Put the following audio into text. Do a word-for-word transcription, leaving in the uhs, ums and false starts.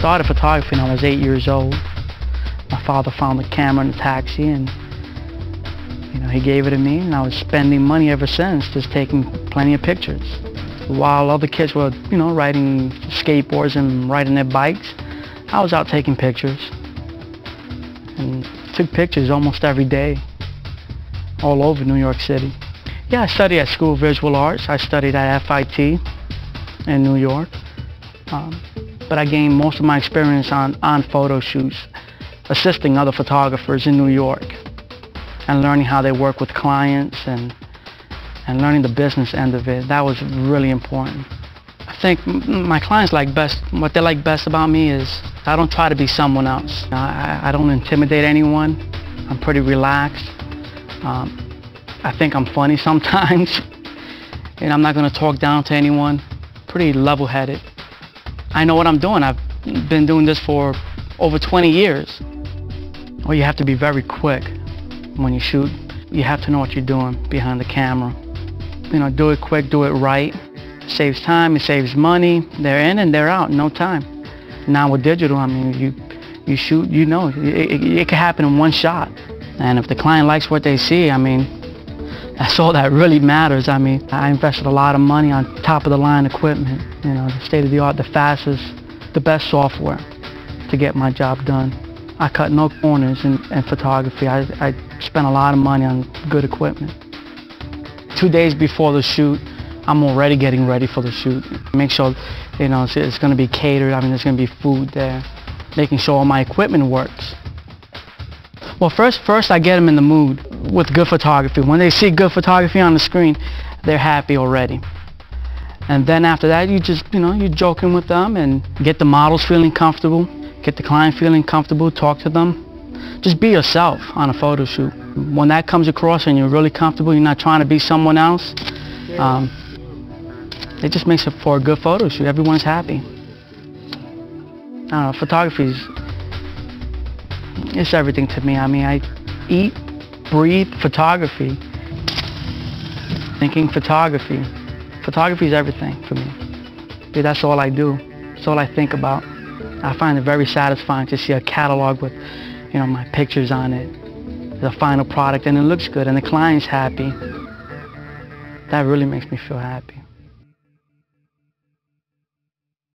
started photography when I was eight years old. My father found a camera in a taxi, and you know, he gave it to me, and I was spending money ever since, just taking plenty of pictures. While other kids were, you know, riding skateboards and riding their bikes, I was out taking pictures. And took pictures almost every day, all over New York City. Yeah, I studied at School of Visual Arts. I studied at F I T in New York. Um, but I gained most of my experience on, on photo shoots, assisting other photographers in New York and learning how they work with clients and, and learning the business end of it. That was really important. I think my clients like best, what they like best about me is I don't try to be someone else. I, I don't intimidate anyone. I'm pretty relaxed. Um, I think I'm funny sometimes, and I'm not going to talk down to anyone. Pretty level-headed. I know what I'm doing. I've been doing this for over twenty years. Well, you have to be very quick when you shoot. You have to know what you're doing behind the camera. You know, do it quick, do it right. It saves time, it saves money. They're in and they're out in no time. Now with digital, I mean, you, you shoot, you know, it, it, it can happen in one shot. And if the client likes what they see, I mean, that's all that really matters. I mean, I invested a lot of money on top-of-the-line equipment, you know, the state-of-the-art, the fastest, the best software to get my job done. I cut no corners in, in photography. I, I spent a lot of money on good equipment. Two days before the shoot, I'm already getting ready for the shoot. Make sure, you know, it's, it's going to be catered. I mean, there's going to be food there. Making sure all my equipment works. Well, first, first I get them in the mood with good photography. When they see good photography on the screen, they're happy already. And then after that, you just, you know, you're joking with them and get the models feeling comfortable, get the client feeling comfortable, talk to them. Just be yourself on a photo shoot. When that comes across and you're really comfortable, you're not trying to be someone else, um, it just makes it for a good photo shoot. Everyone's happy. I don't know, photography's, it's everything to me. I mean, I eat, breathe photography. Thinking photography. Photography is everything for me. Dude, that's all I do. That's all I think about. I find it very satisfying to see a catalog with, you know, my pictures on it, the final product, and it looks good, and the client's happy. That really makes me feel happy.